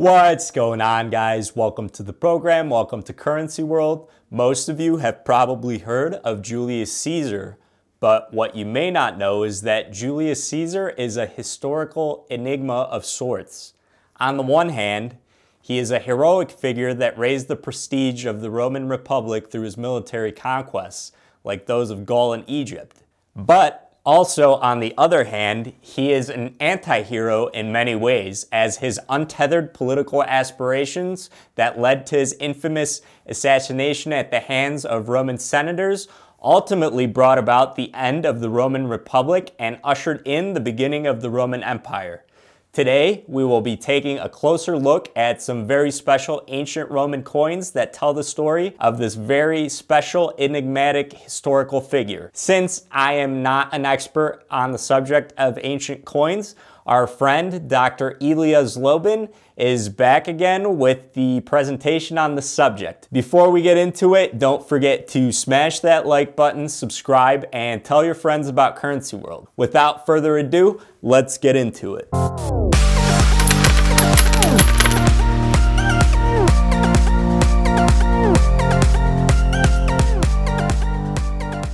What's going on, guys? Welcome to the program. Welcome to Currency World. Most of you have probably heard of Julius Caesar, but what you may not know is that Julius Caesar is a historical enigma of sorts. On the one hand, he is a heroic figure that raised the prestige of the Roman Republic through his military conquests, like those of Gaul and Egypt. But also, on the other hand, he is an anti-hero in many ways, as his untethered political aspirations that led to his infamous assassination at the hands of Roman senators ultimately brought about the end of the Roman Republic and ushered in the beginning of the Roman Empire. Today, we will be taking a closer look at some very special ancient Roman coins that tell the story of this very special, enigmatic historical figure. Since I am not an expert on the subject of ancient coins, our friend Dr. Ilya Zlobin is back again with the presentation on the subject. Before we get into it, don't forget to smash that like button, subscribe, and tell your friends about Currency World. Without further ado, let's get into it.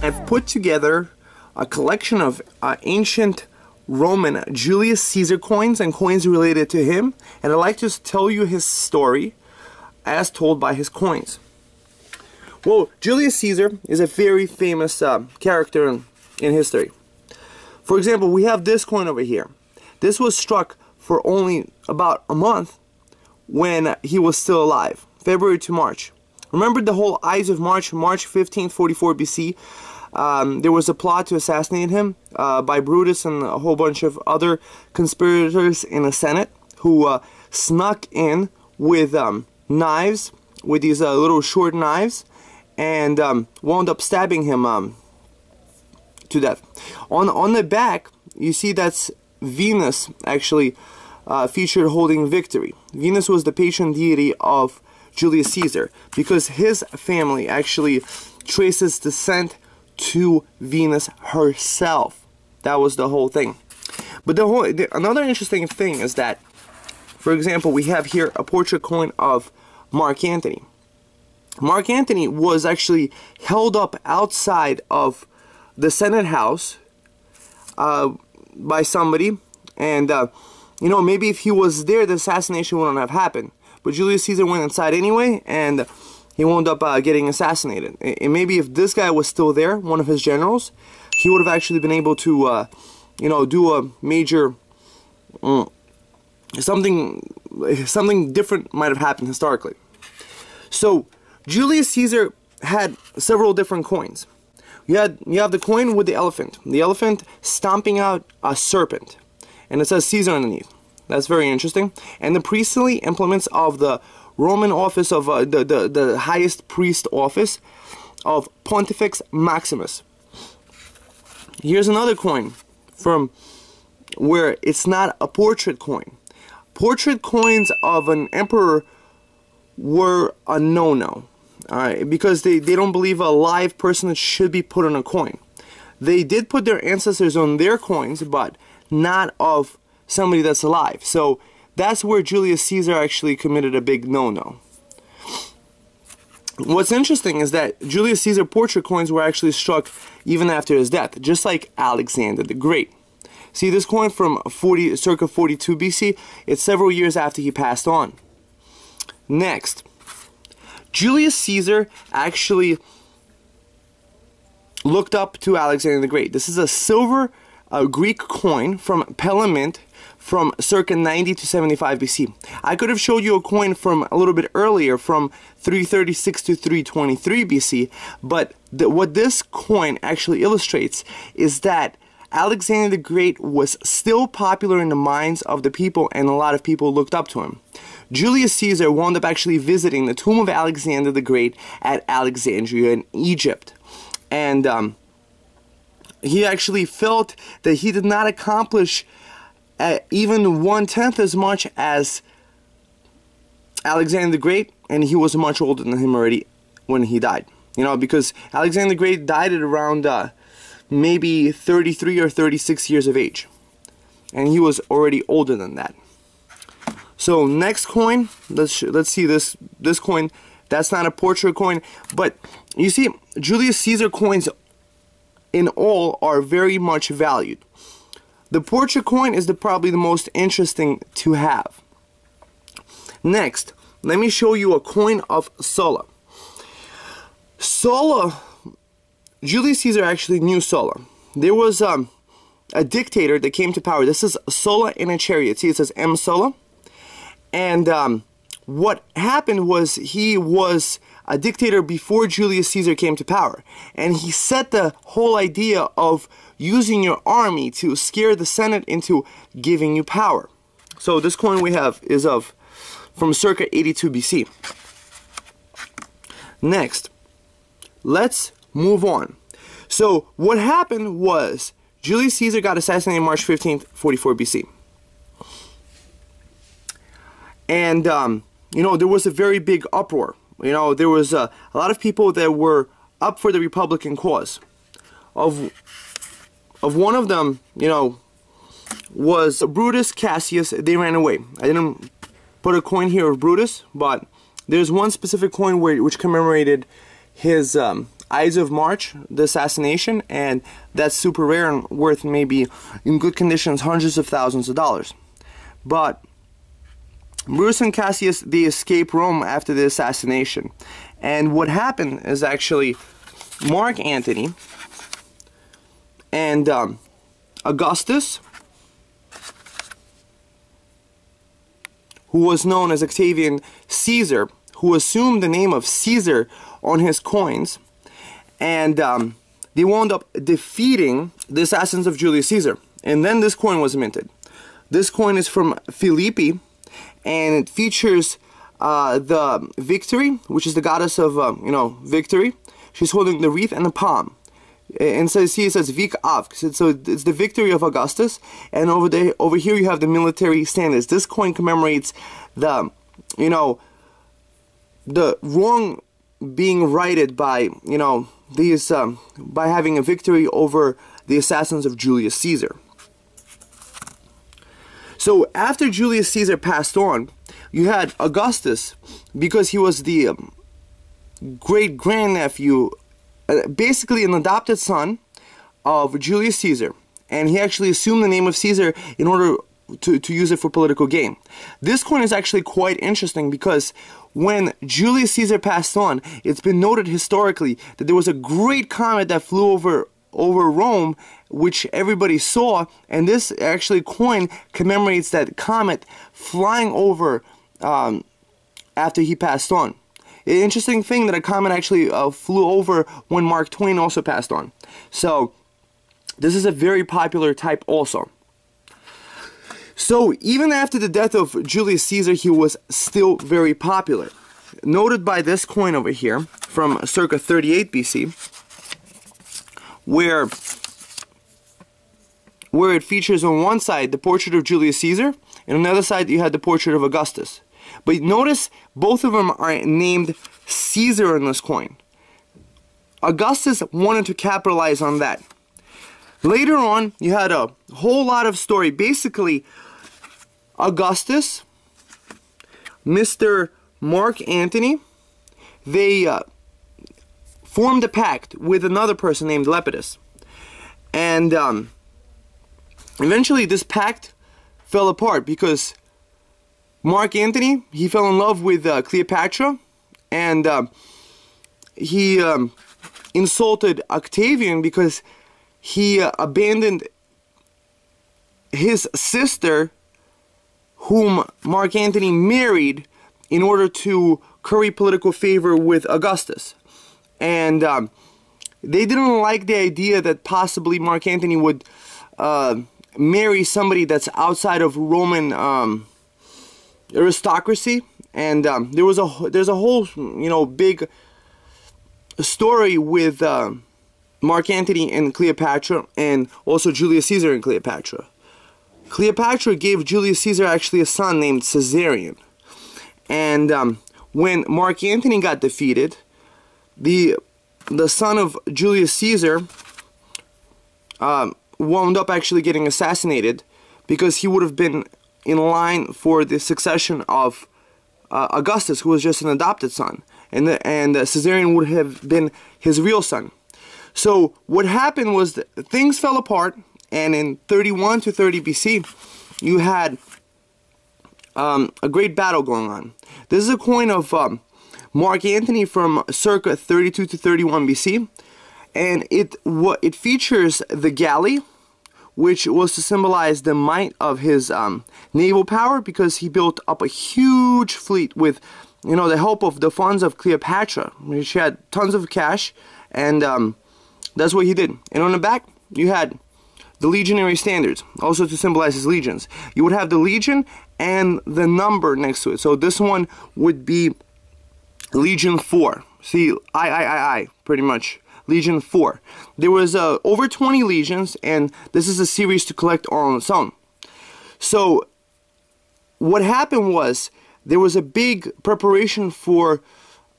I've put together a collection of ancient Roman Julius Caesar coins and coins related to him, and I'd like to tell you his story as told by his coins. Well, Julius Caesar is a very famous character in history. For example, we have this coin over here. This was struck for only about a month when he was still alive, February to March. Remember the whole Ides of March, March 15th, 44 BC? There was a plot to assassinate him by Brutus and a whole bunch of other conspirators in the Senate who snuck in with knives, with these little short knives, and wound up stabbing him to death. On the back, you see that's Venus actually featured holding victory. Venus was the patron deity of Julius Caesar because his family actually traces descent to Venus herself. That was the whole thing. But another interesting thing is that, for example, we have here a portrait coin of Mark Antony. Mark Antony was actually held up outside of the Senate House by somebody, and you know, maybe if he was there, the assassination wouldn't have happened. But Julius Caesar went inside anyway, and he wound up getting assassinated. And maybe if this guy was still there, one of his generals, he would have actually been able to, you know, do a major something different might have happened historically. So Julius Caesar had several different coins. You have the coin with the elephant stomping out a serpent, and it says Caesar underneath. That's very interesting. And the priestly implements of the Roman office of the highest priest office of Pontifex Maximus. Here's another coin from where it's not a portrait coin. Portrait coins of an emperor were a no-no. Because they don't believe a live person should be put on a coin. They did put their ancestors on their coins, but not of somebody that's alive. So that's where Julius Caesar actually committed a big no-no. What's interesting is that Julius Caesar portrait coins were actually struck even after his death, just like Alexander the Great. See this coin from circa 42 BC, it's several years after he passed on. Next, Julius Caesar actually looked up to Alexander the Great. This is a silver Greek coin from Pella mint from circa 90 to 75 BC. I could have showed you a coin from a little bit earlier, from 336 to 323 BC, but what this coin actually illustrates is that Alexander the Great was still popular in the minds of the people, and a lot of people looked up to him. Julius Caesar wound up actually visiting the tomb of Alexander the Great at Alexandria in Egypt, and he actually felt that he did not accomplish even 1/10 as much as Alexander the Great, and he was much older than him already when he died. You know, because Alexander the Great died at around maybe 33 or 36 years of age, and he was already older than that. So next coin, let's see this coin. That's not a portrait coin, but you see Julius Caesar coins in all are very much valued. The portrait coin is probably the most interesting to have. Next, let me show you a coin of Sulla. Sulla, Julius Caesar actually knew Sulla. There was a dictator that came to power. This is Sulla in a chariot. See, it says M. Sulla. And what happened was he was a dictator before Julius Caesar came to power. And he set the whole idea of using your army to scare the Senate into giving you power. So this coin we have is from circa 82 BC. Next, let's move on. So what happened was Julius Caesar got assassinated March 15th, 44 BC. And, you know, there was a very big uproar. You know, there was a lot of people that were up for the Republican cause. Of one of them, you know, was Brutus, Cassius. They ran away. I didn't put a coin here of Brutus, but there's one specific coin which commemorated his Ides of March, the assassination, and that's super rare and worth maybe in good conditions hundreds of thousands of dollars. But Brutus and Cassius, they escaped Rome after the assassination, and what happened is actually Mark Antony and Augustus, who was known as Octavian Caesar, who assumed the name of Caesar on his coins, and they wound up defeating the assassins of Julius Caesar. And then this coin was minted. This coin is from Philippi, and it features the victory, which is the goddess of, you know, victory. She's holding the wreath and the palm. And so see, it says Vic Avk. So it's the victory of Augustus. And over here you have the military standards. This coin commemorates the, you know, the wrong being righted by, you know, these by having a victory over the assassins of Julius Caesar. So after Julius Caesar passed on, you had Augustus, because he was the great grandnephew, basically an adopted son of Julius Caesar, and he actually assumed the name of Caesar in order to use it for political gain. This coin is actually quite interesting because when Julius Caesar passed on, it's been noted historically that there was a great comet that flew over Rome, which everybody saw, and this actually coin commemorates that comet flying over after he passed on. An interesting thing that a comet actually flew over when Mark Twain also passed on. So this is a very popular type also. So even after the death of Julius Caesar, he was still very popular. Noted by this coin over here from circa 38 BC, where it features on one side the portrait of Julius Caesar, and on the other side you had the portrait of Augustus. But notice both of them are named Caesar on this coin. Augustus wanted to capitalize on that. Later on, you had a whole lot of story. Basically, Augustus, Mr. Mark Antony, they formed a pact with another person named Lepidus. And eventually this pact fell apart because Mark Antony, he fell in love with Cleopatra, and he insulted Octavian because he abandoned his sister, whom Mark Antony married, in order to curry political favor with Augustus. And they didn't like the idea that possibly Mark Antony would marry somebody that's outside of Roman aristocracy. And there's a whole, you know, big story with Mark Antony and Cleopatra, and also Julius Caesar and Cleopatra. Cleopatra gave Julius Caesar actually a son named Caesarion. And when Mark Antony got defeated, the son of Julius Caesar wound up actually getting assassinated because he would have been in line for the succession of Augustus, who was just an adopted son, and Caesarion would have been his real son. So what happened was that things fell apart, and in 31 to 30 BC, you had a great battle going on. This is a coin of Mark Antony from circa 32 to 31 BC, and it features the galley, which was to symbolize the might of his naval power, because he built up a huge fleet with, you know, the help of the funds of Cleopatra. She had tons of cash, and that's what he did. And on the back, you had the legionary standards, also to symbolize his legions. You would have the legion and the number next to it. So this one would be Legion 4. See, I, pretty much. Legion 4. There was over 20 legions, and this is a series to collect all on its own. So what happened was there was a big preparation for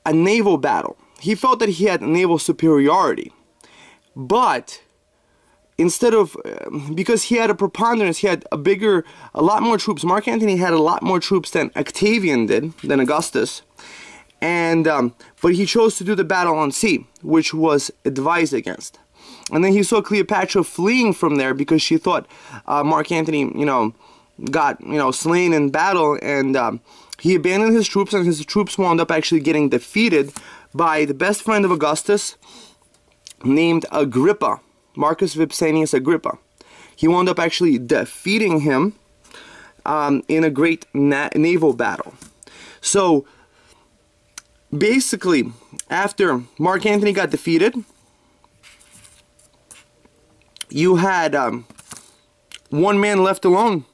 a naval battle. He felt that he had naval superiority, but instead of because he had a preponderance, he had a lot more troops. Mark Antony had a lot more troops than Octavian did, than Augustus. And but he chose to do the battle on sea, which was advised against. And then he saw Cleopatra fleeing from there because she thought Mark Antony, got slain in battle, and he abandoned his troops, and his troops wound up actually getting defeated by the best friend of Augustus, named Agrippa, Marcus Vipsanius Agrippa. He wound up actually defeating him in a great naval battle. So basically, after Mark Antony got defeated, you had one man left alone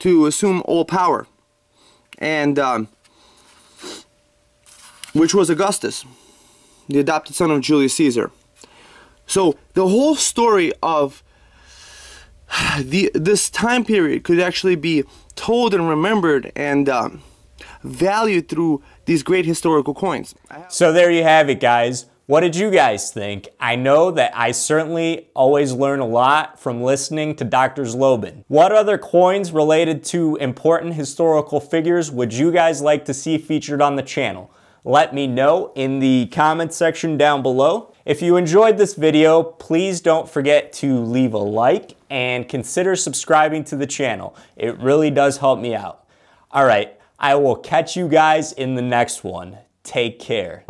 to assume all power, and which was Augustus, the adopted son of Julius Caesar. So the whole story of this time period could actually be told and remembered and valued through these great historical coins. So there you have it, guys. What did you guys think? I know that I certainly always learn a lot from listening to Dr. Zlobin. What other coins related to important historical figures would you guys like to see featured on the channel? Let me know in the comment section down below. If you enjoyed this video, please don't forget to leave a like and consider subscribing to the channel. It really does help me out. All right. I will catch you guys in the next one. Take care.